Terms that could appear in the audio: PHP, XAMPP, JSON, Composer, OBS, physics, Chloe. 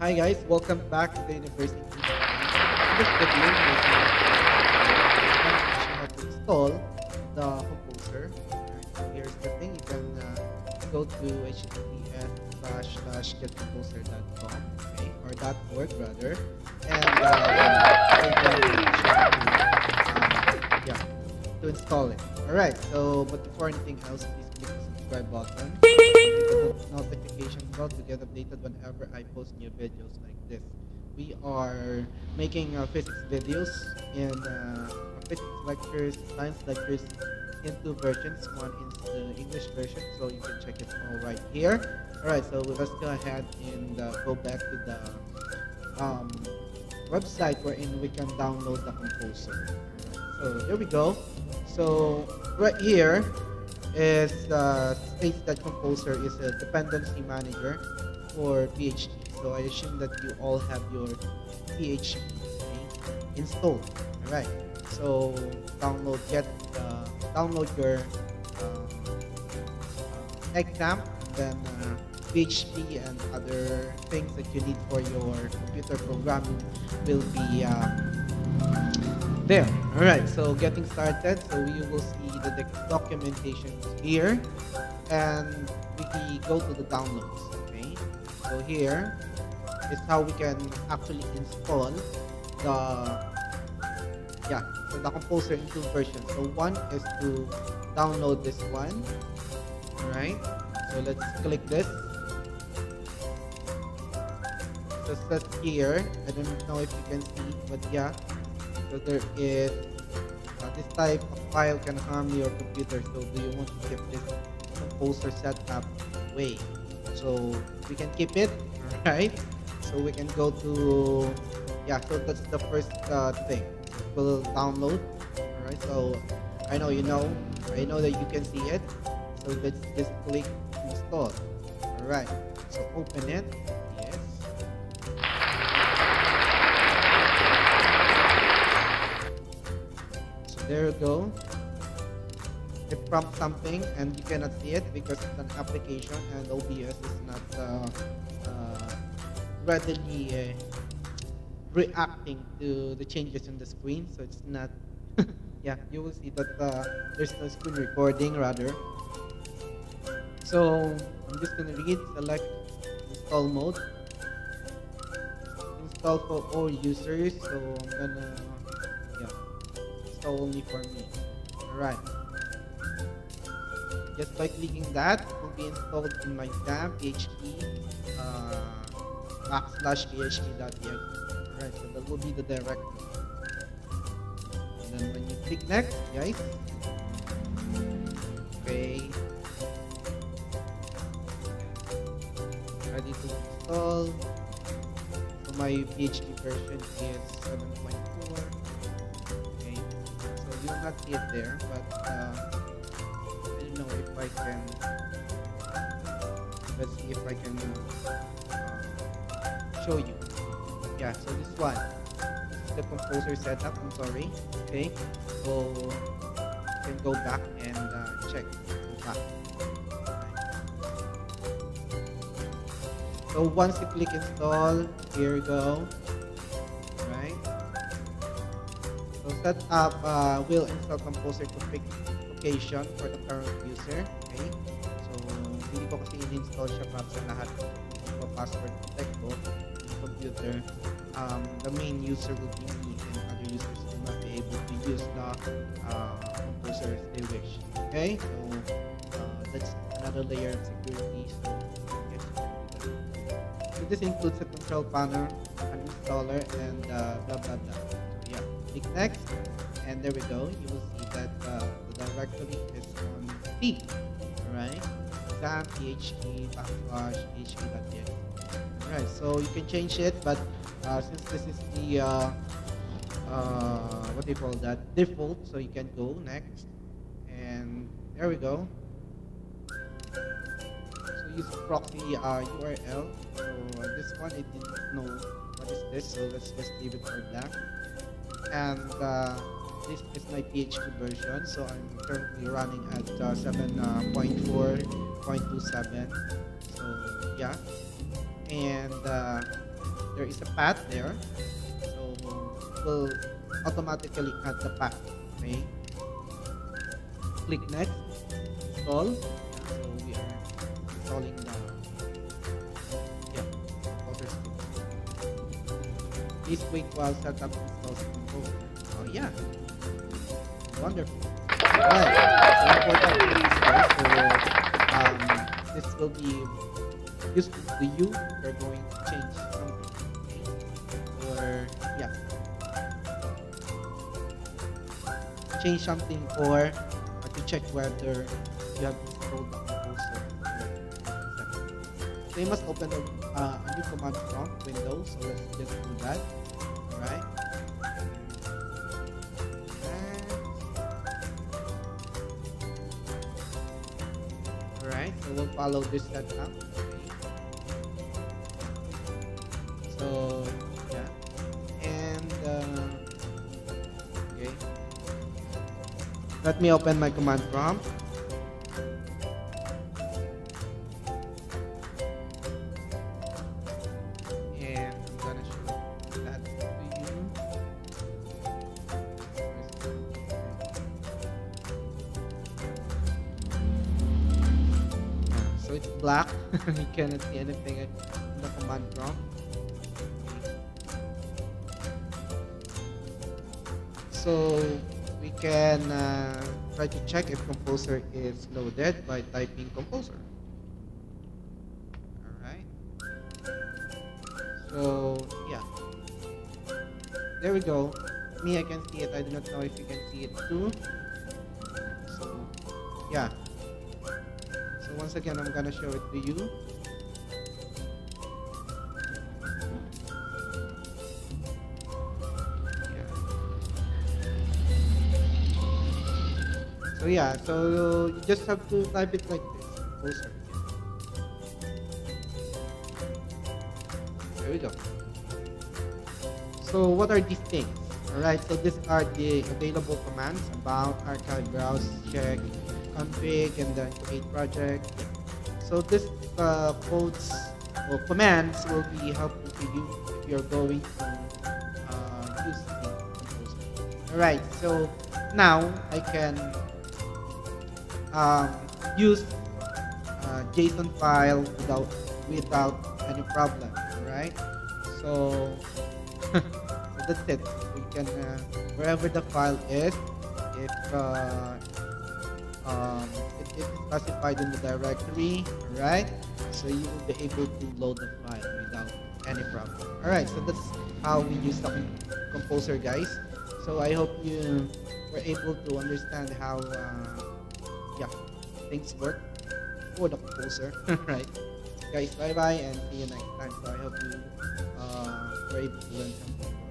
Hi guys, welcome back to the University. This video is how to install the Composer. And here's the thing: you can go to https://getcomposer.com or .org rather, and to install it. All right. So, but before anything else, please click the subscribe button. Notification bell to get updated whenever I post new videos like this. We are making physics videos and physics lectures, science lectures in two versions. One is the English version, so you can check it all right here. Alright, so let's go ahead and go back to the website wherein we can download the Composer. So there we go. So right here is states that Composer is a dependency manager for PHP. So I assume that you all have your PHP installed. All right. So download download your XAMPP, then PHP and other things that you need for your computer programming will be there. All right, so getting started. So we will see the documentation here, and we go to the downloads. Okay, so here is how we can actually install the Composer in two versions. So one is to download this one. All right, so let's click this. So it says here, I don't know if you can see, but yeah. So there is this type of file can harm your computer, so do you want to keep this Composer setup way? So we can keep it, right? So we can go to, yeah, so that's the first thing. We'll download, all right? So I know you know, I know that you can see it. So let's just click install, all right? So open it. There you go. It prompts something, and you cannot see it because it's an application, and OBS is not readily reacting to the changes in the screen. So it's not. Yeah, you will see that there's no screen recording rather. So I'm just gonna read. Select install mode. Install for all users. So I'm gonna. Only for me. Alright. Just by clicking that, it will be installed in my XAMPP PHP /php.exe. Alright, so that will be the directory. And then when you click next, guys. Okay. Ready to install. So my PHP version is 7.4. You will not see it there, but I don't know if I can. Let's see if I can show you. Yeah, so this one, this is the Composer setup. I'm sorry. Okay, so you can go back and check. Go back. So once you click install, here you go. Set up will install Composer configuration for the current user. Okay, so hindi ko kasi in-install siya para sa lahat ng password protect ko sa computer. The main user will be me, and other users will not be able to use the Composer as they wish. Okay, so that's another layer of security. So, yes, so this includes the control panel, an installer, and blah blah blah. Click next, and there we go. You will see that the directory is on P. Alright, XAMPP /php.exe. Alright, so you can change it, but since this is the what do you call that, default, so you can go next, and there we go. So use proxy URL. So this one, I didn't know what is this, so let's just leave it for black. And this is my PHP version, so I'm currently running at 7.4.27. So yeah, and there is a path there, so it will automatically cut the path. Okay, click next, install. So we are installing the composer script. Please wait while setup installs composer. Oh yeah, wonderful. Right. So this will be useful to you. You're going to change something, or yeah, change something, or to check whether you have installed the composer. So you must open a new command prompt window. So let's just do that. All right. So we'll follow this setup. So yeah, and okay. Let me open my command prompt. Black, you cannot see anything in the command prompt. So we can try to check if composer is loaded by typing composer. Alright. So yeah. There we go. Me, I can see it. I do not know if you can see it too. So yeah. Once again, I'm gonna show it to you. Yeah. So yeah, so you just have to type it like this. Composer. There we go. So what are these things? Alright, so these are the available commands: about, archive, browse, check, config, and then create project. So this codes or commands will be helpful to you if you're going to use the composer. Alright, so now I can use JSON file without any problem. Alright, so, so that's it. We can wherever the file is, if it is classified in the directory, right? So you will be able to load the file without any problem. Alright, so that's how we use the composer, guys. So I hope you were able to understand how yeah, things work for the composer. Right, guys, bye bye and see you next time. So I hope you were able to learn something.